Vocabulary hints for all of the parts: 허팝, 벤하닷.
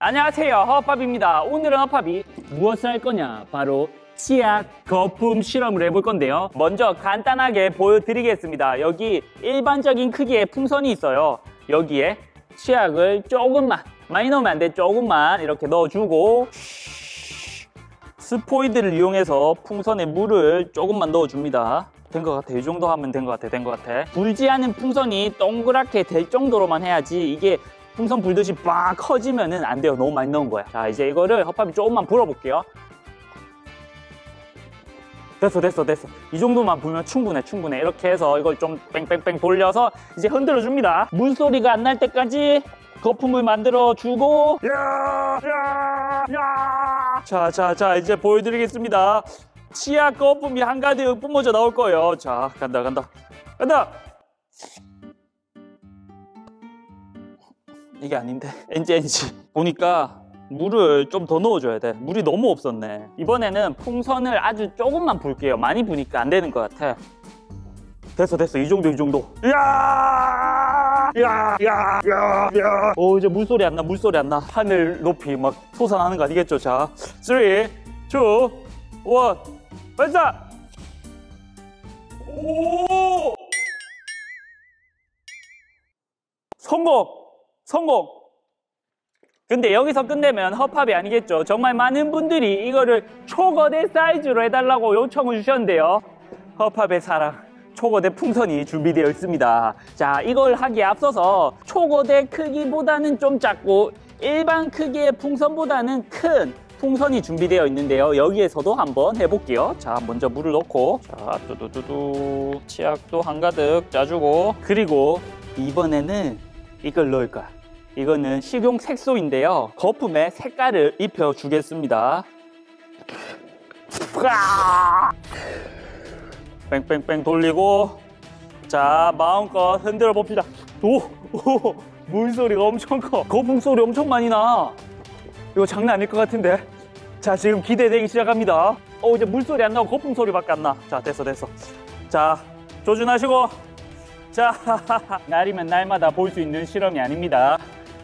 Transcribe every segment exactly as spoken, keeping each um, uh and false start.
안녕하세요, 허팝입니다. 오늘은 허팝이 무엇을 할 거냐, 바로 치약 거품 실험을 해볼 건데요. 먼저 간단하게 보여드리겠습니다. 여기 일반적인 크기의 풍선이 있어요. 여기에 치약을 조금만, 많이 넣으면 안 돼, 조금만 이렇게 넣어주고 스포이드를 이용해서 풍선에 물을 조금만 넣어줍니다. 된 것 같아. 이 정도 하면 된 것 같아. 된 것 같아. 불지 않은 풍선이 동그랗게 될 정도로만 해야지 이게 풍선 불듯이 빡 커지면은 안 돼요. 너무 많이 넣은 거야. 자, 이제 이거를 허팝이 조금만 불어볼게요. 됐어, 됐어, 됐어. 이 정도만 불면 충분해, 충분해. 이렇게 해서 이걸 좀 뺑뺑뺑 돌려서 이제 흔들어줍니다. 물소리가 안 날 때까지 거품을 만들어주고. 야! 야! 야! 자, 자, 자, 이제 보여드리겠습니다. 치약 거품이 한가득 뿜어져 나올 거예요. 자, 간다, 간다, 간다. 이게 아닌데, 엔지 엔지. 보니까 물을 좀 더 넣어줘야 돼. 물이 너무 없었네. 이번에는 풍선을 아주 조금만 불게요. 많이 부니까 안 되는 것 같아. 됐어, 됐어. 이 정도, 이 정도. 야, 야, 야, 야, 야. 오, 이제 물소리 안 나, 물소리 안 나. 하늘 높이 막 솟아나는 거 아니겠죠? 자, 쓰리, 투, 원, 발사! 오! 성공! 성공! 근데 여기서 끝내면 허팝이 아니겠죠. 정말 많은 분들이 이거를 초거대 사이즈로 해달라고 요청을 주셨는데요. 허팝의 사랑, 초거대 풍선이 준비되어 있습니다. 자, 이걸 하기에 앞서서 초거대 크기보다는 좀 작고 일반 크기의 풍선보다는 큰 풍선이 준비되어 있는데요. 여기에서도 한번 해볼게요. 자, 먼저 물을 넣고, 자, 두두두두. 치약도 한가득 짜주고, 그리고 이번에는 이걸 넣을 거야. 이거는 식용 색소인데요. 거품에 색깔을 입혀주겠습니다. 뺑뺑뺑 돌리고, 자, 마음껏 흔들어 봅시다. 오! 오! 물소리가 엄청 커. 거품 소리 엄청 많이 나. 이거 장난 아닐 것 같은데. 자, 지금 기대되기 시작합니다. 어, 이제 물소리 안 나고 거품 소리밖에 안 나. 자, 됐어, 됐어. 자, 조준하시고. 자, 날이면 날마다 볼 수 있는 실험이 아닙니다.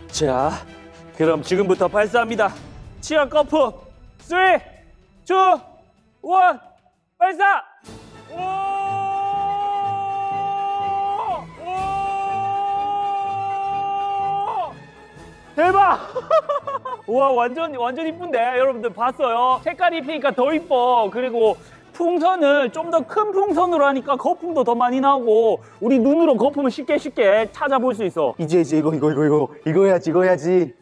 자, 그럼 지금부터 발사합니다. 치약 거품, 쓰리, 투, 원, 발사! 오! 대박! 와, 완전 완전 이쁜데? 여러분들 봤어요? 색깔이 입히니까 더 이뻐. 그리고 풍선을 좀 더 큰 풍선으로 하니까 거품도 더 많이 나고 우리 눈으로 거품을 쉽게 쉽게 찾아볼 수 있어. 이제 이제 이거 이거 이거 이거 이거 해야지 이거 해야지.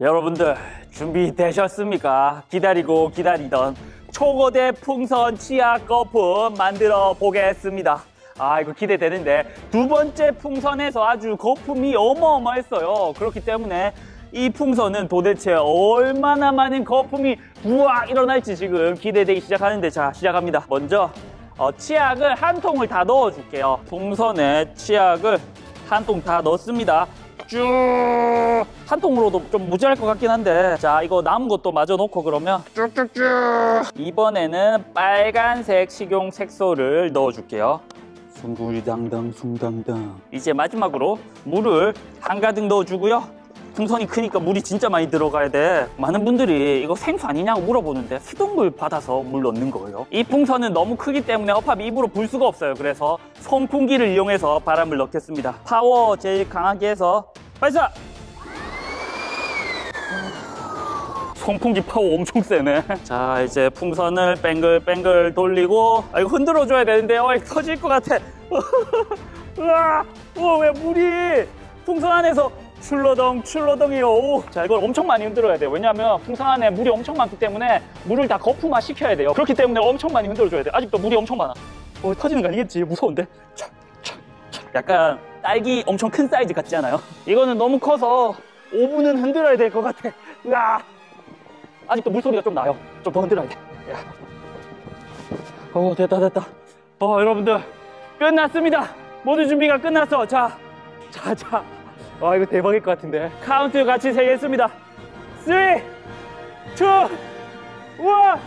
여러분들 준비되셨습니까? 기다리고 기다리던 초거대 풍선 치약 거품 만들어 보겠습니다. 아, 이거 기대되는데. 두 번째 풍선에서 아주 거품이 어마어마했어요. 그렇기 때문에 이 풍선은 도대체 얼마나 많은 거품이 부악 일어날지 지금 기대되기 시작하는데, 자, 시작합니다. 먼저 어, 치약을 한 통을 다 넣어줄게요. 풍선에 치약을 한 통 다 넣습니다. 쭉! 한 통으로도 좀 무지할 것 같긴 한데, 자, 이거 남은 것도 마저 넣고 그러면 쭉쭉쭉! 이번에는 빨간색 식용 색소를 넣어줄게요. 숭구리당당 숭당당. 이제 마지막으로 물을 한가득 넣어주고요. 풍선이 크니까 물이 진짜 많이 들어가야 돼. 많은 분들이 이거 생수 아니냐고 물어보는데 수돗물 받아서 물 넣는 거예요. 이 풍선은 너무 크기 때문에 허팝이 입으로 불 수가 없어요. 그래서 선풍기를 이용해서 바람을 넣겠습니다. 파워 제일 강하게 해서 발사! 선풍기 파워 엄청 세네. 자, 이제 풍선을 뱅글뱅글 돌리고, 아, 이거 흔들어줘야 되는데, 어, 이거 터질 것 같아. 으아! 어, 왜 물이 풍선 안에서 출러덩 출러덩이요. 오. 자, 이걸 엄청 많이 흔들어야 돼요. 왜냐하면 풍선 안에 물이 엄청 많기 때문에 물을 다 거품화 시켜야 돼요. 그렇기 때문에 엄청 많이 흔들어줘야 돼요. 아직도 물이 엄청 많아. 어, 터지는 거 아니겠지? 무서운데? 차, 차, 차. 약간 딸기 엄청 큰 사이즈 같지 않아요? 이거는 너무 커서 오 분은 흔들어야 될 것 같아. 으아! 아직도 물소리가 좀 나요. 좀 더 흔들어야 돼. 어, 됐다, 됐다. 어, 여러분들 끝났습니다. 모든 준비가 끝났어. 자, 자, 자. 와, 이거 대박일 것 같은데. 카운트 같이 세겠습니다. 쓰리, 투, 원,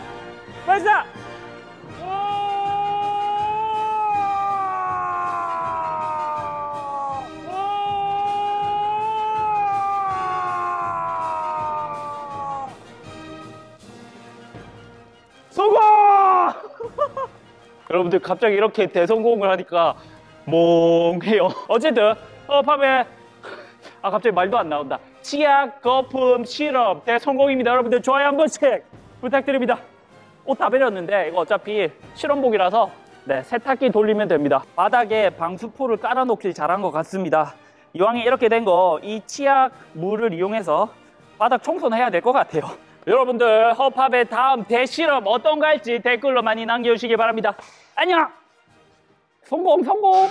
발사! 오! 오! 여러분들 갑자기 이렇게 대성공을 하니까 멍해요. 어쨌든 허팝에 아 갑자기 말도 안 나온다. 치약, 거품, 시럽 대성공입니다. 여러분들 좋아요 한 번씩 부탁드립니다. 옷 다 베렸는데 이거 어차피 실험복이라서 네 세탁기 돌리면 됩니다. 바닥에 방수포를 깔아놓길 잘한 것 같습니다. 이왕에 이렇게 된 거 이 치약 물을 이용해서 바닥 청소는 해야 될 것 같아요. 여러분들 허팝의 다음 대실험 어떤가 할지 댓글로 많이 남겨주시기 바랍니다. 안녕! 성공 성공!